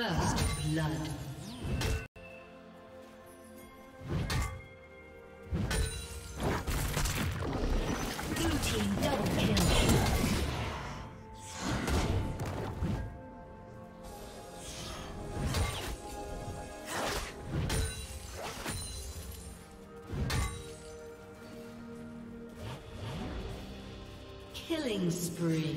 First blood. Killing spree.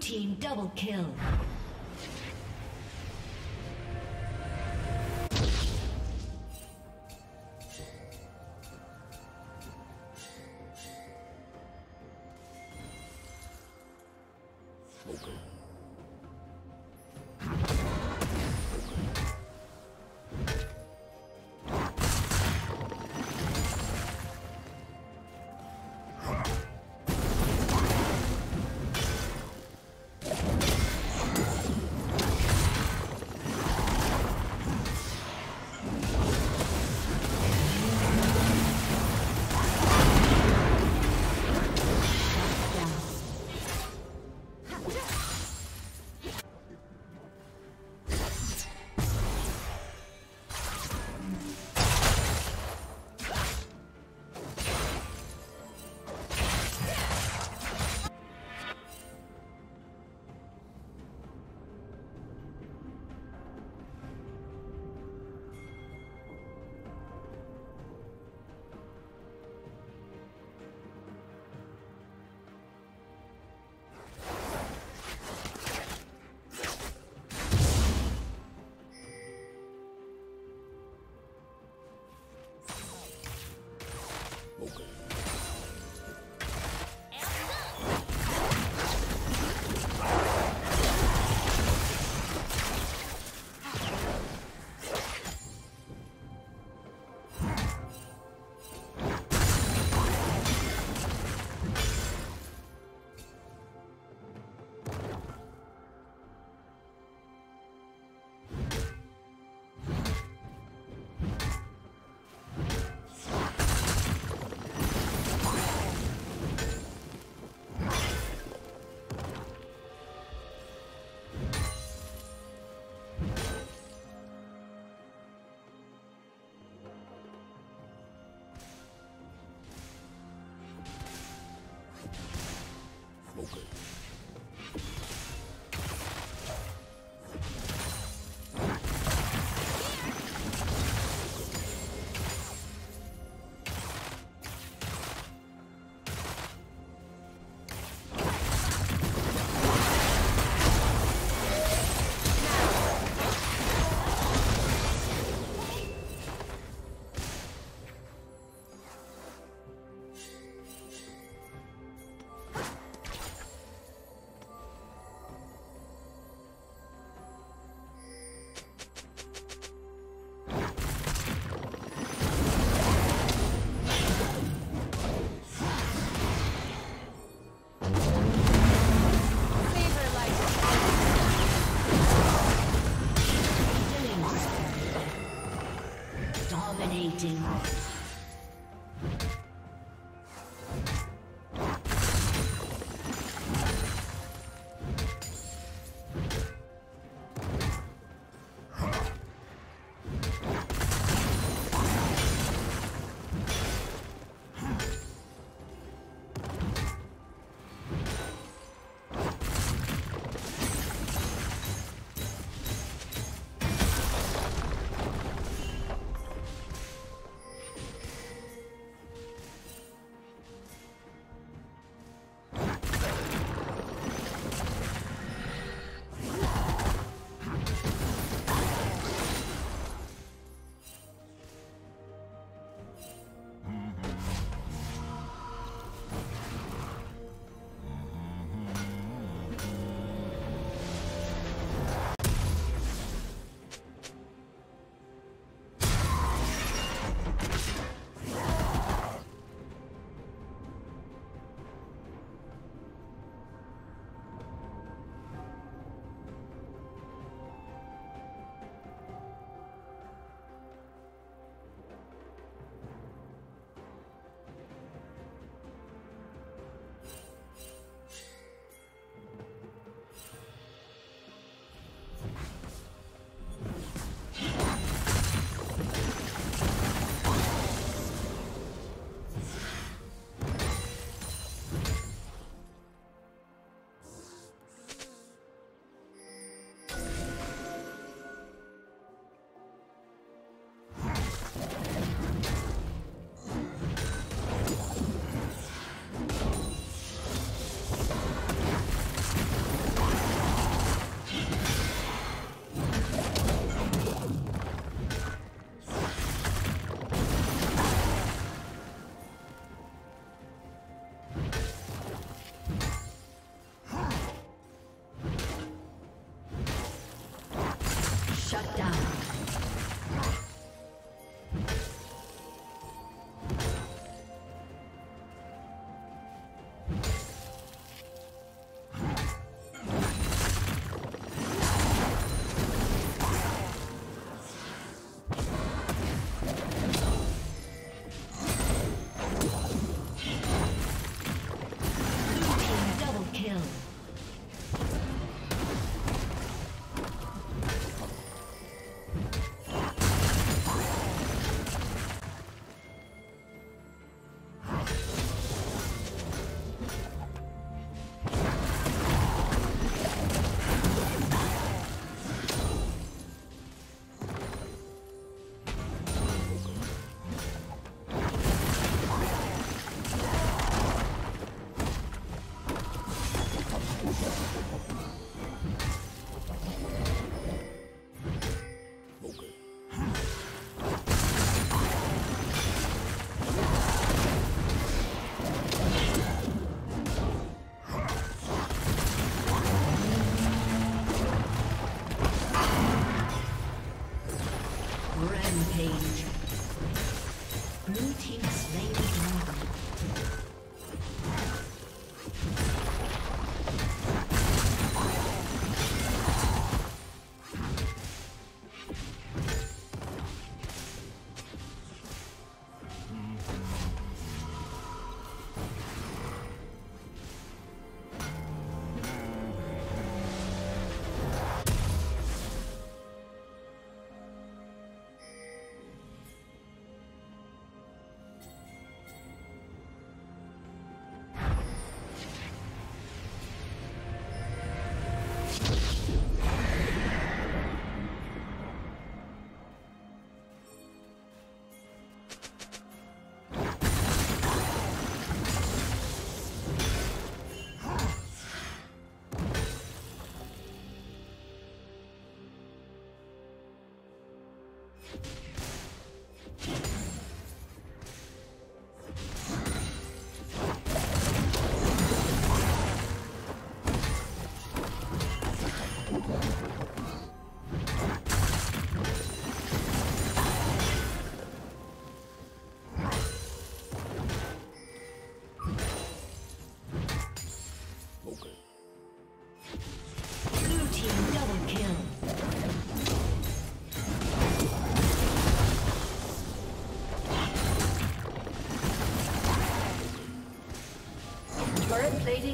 Team double kill. Dominating.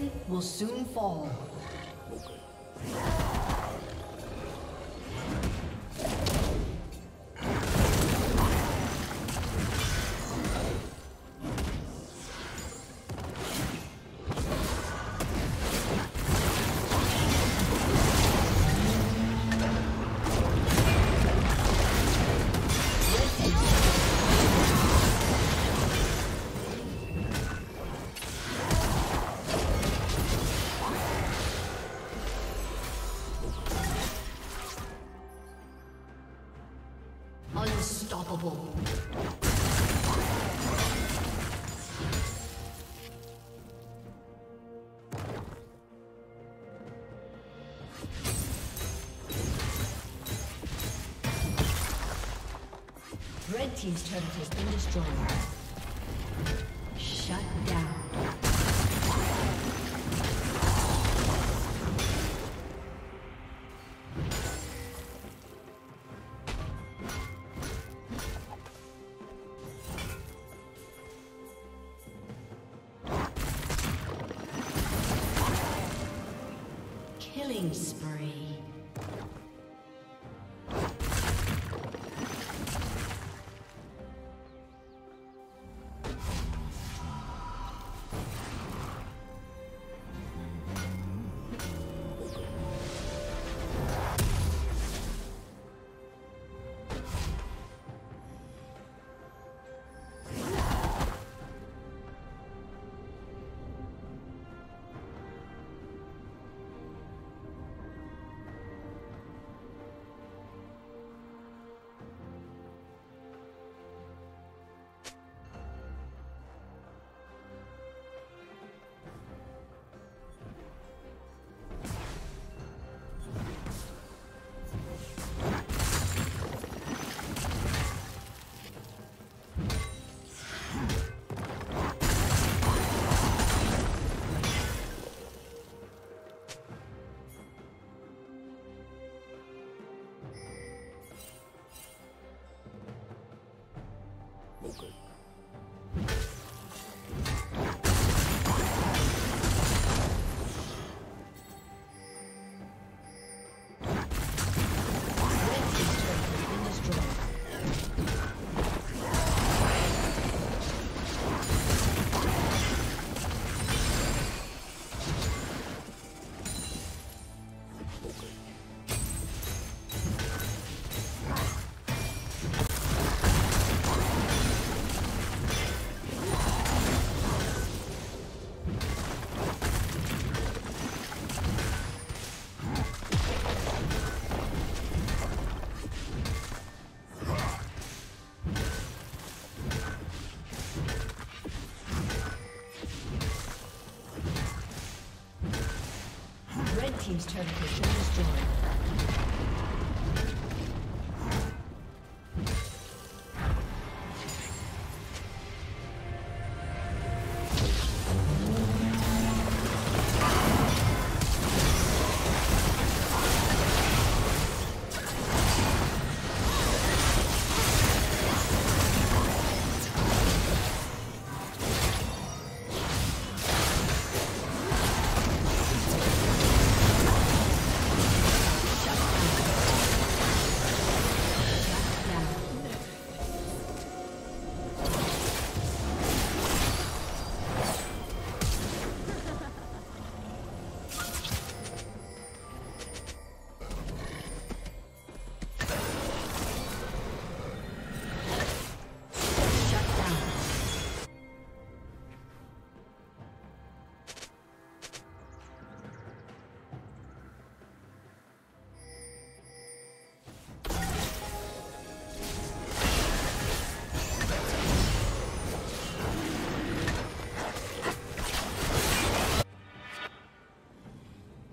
dragon will soon fall. Unstoppable. Red team's turret has been destroyed. Shut down. Team's turret has been destroyed. The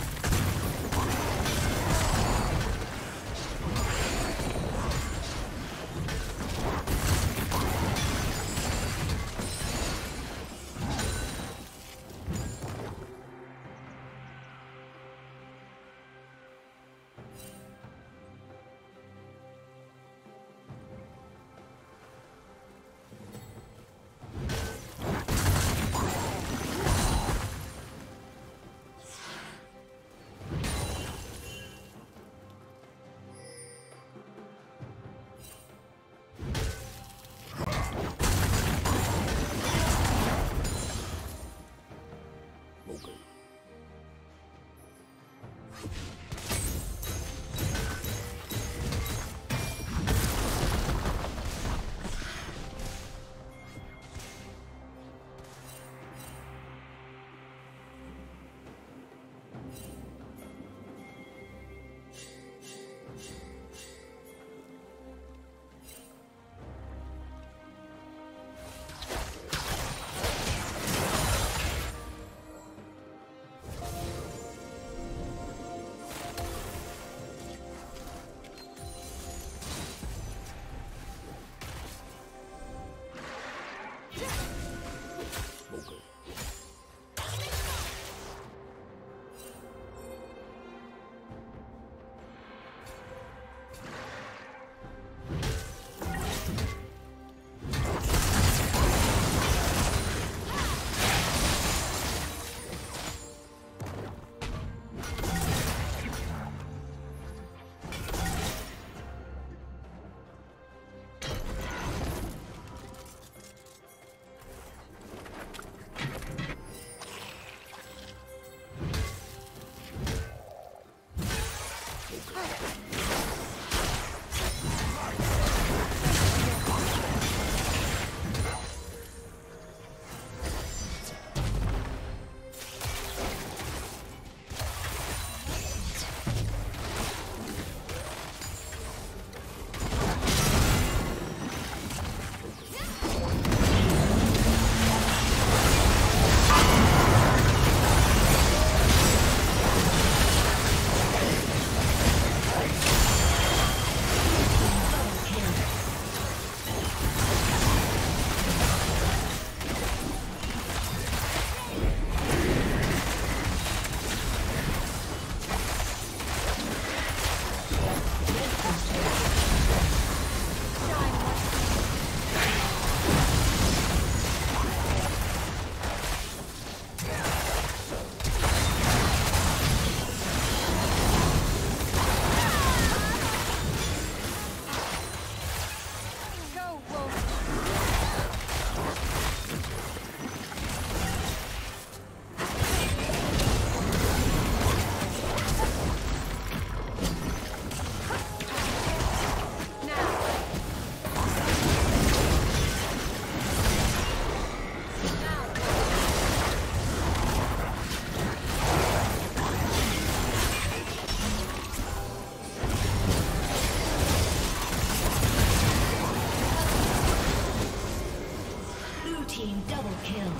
Double kill.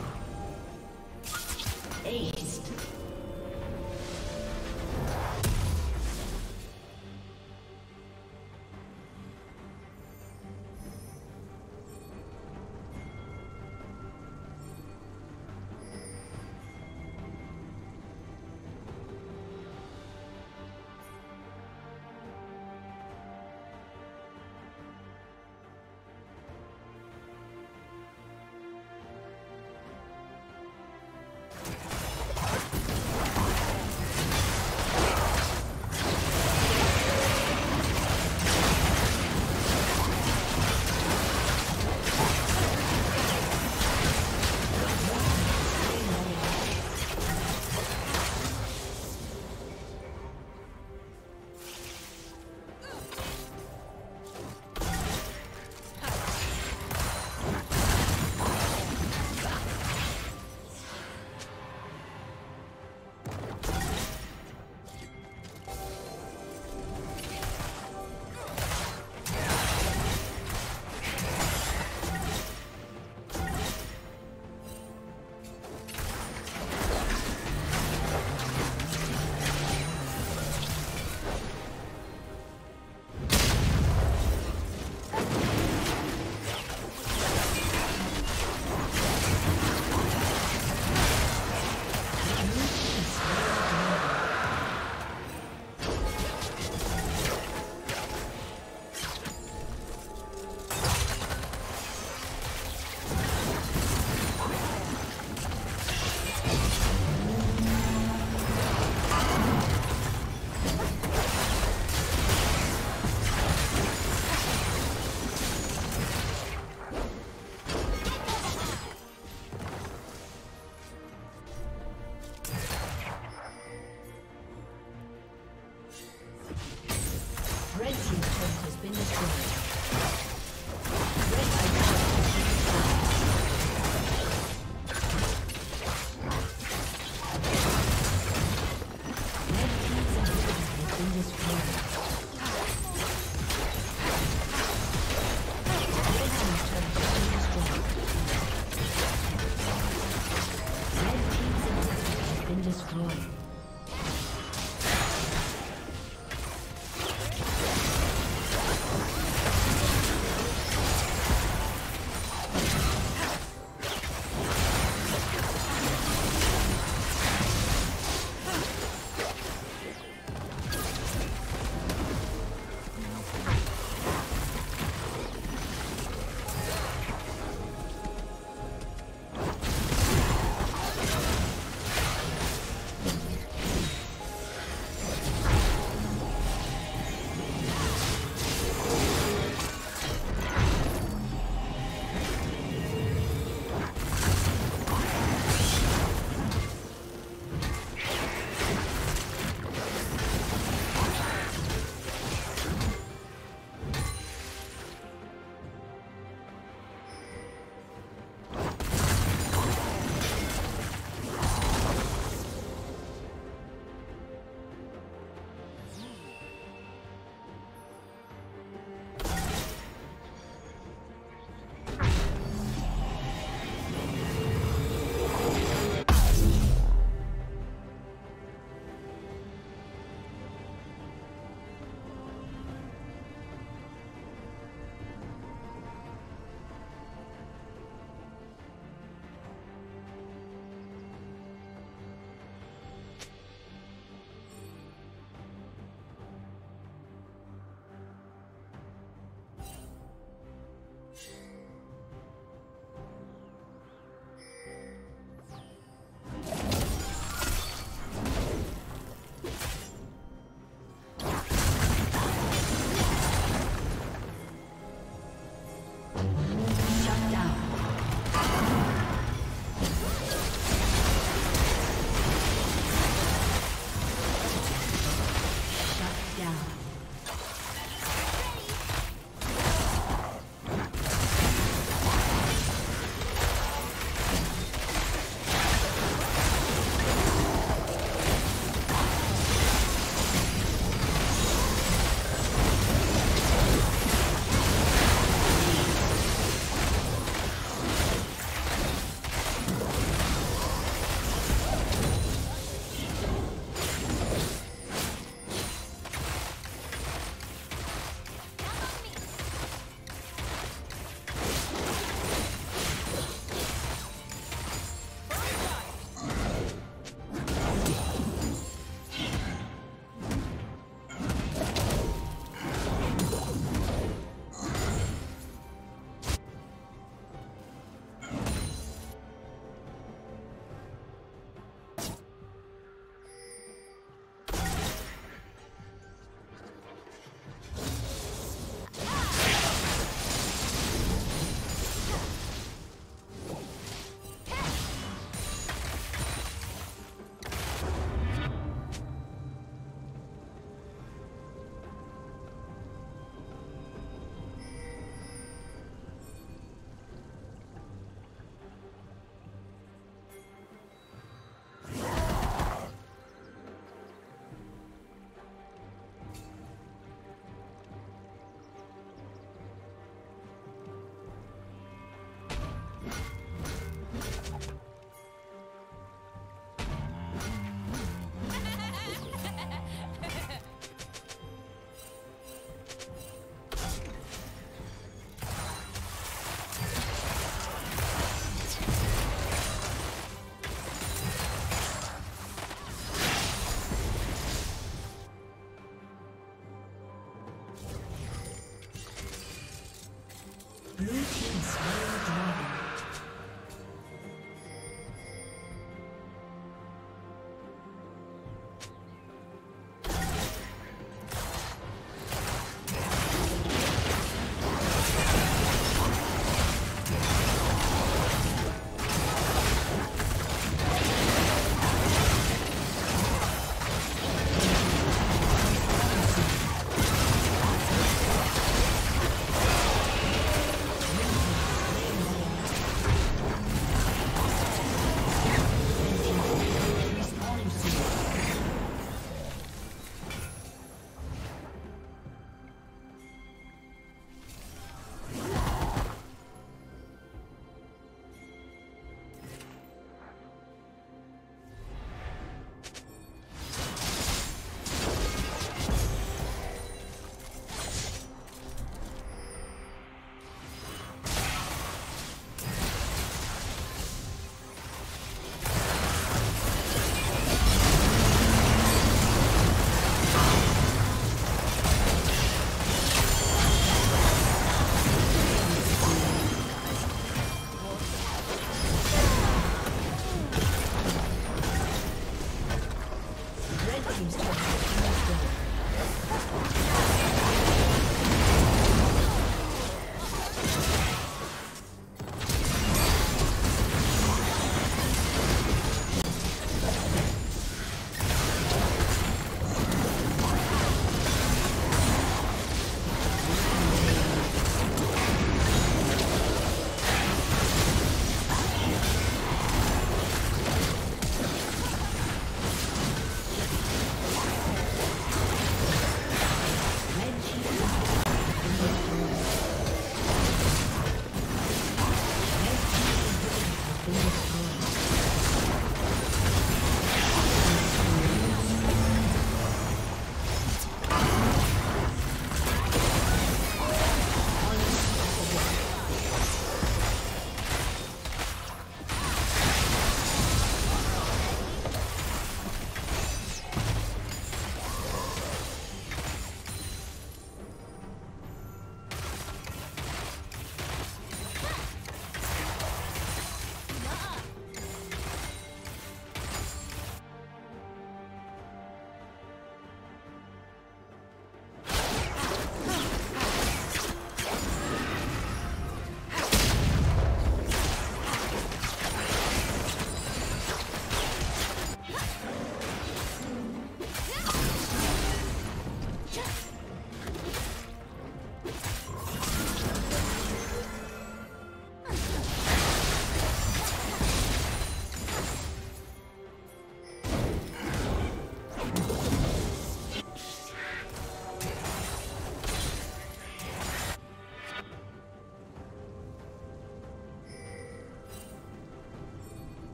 Ace.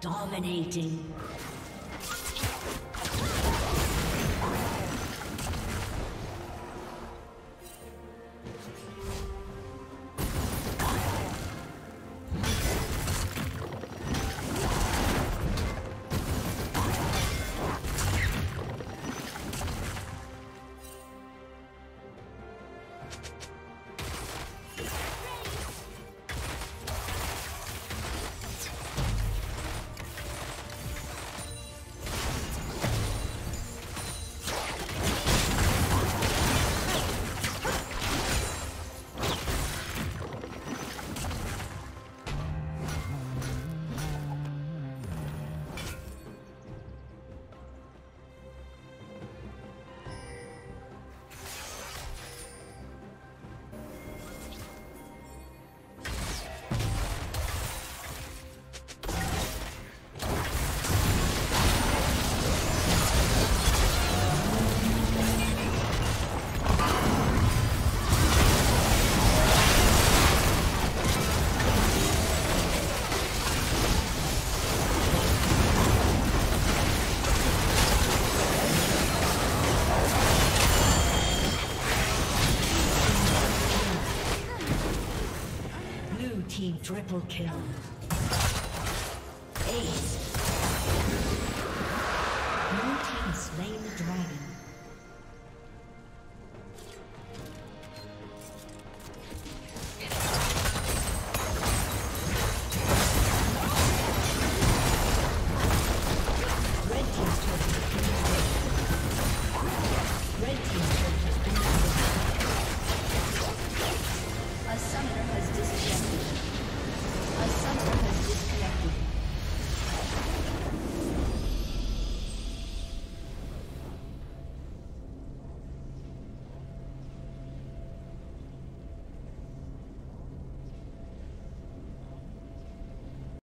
Dominating. Triple kill. Ace. Blue team slain the dragon.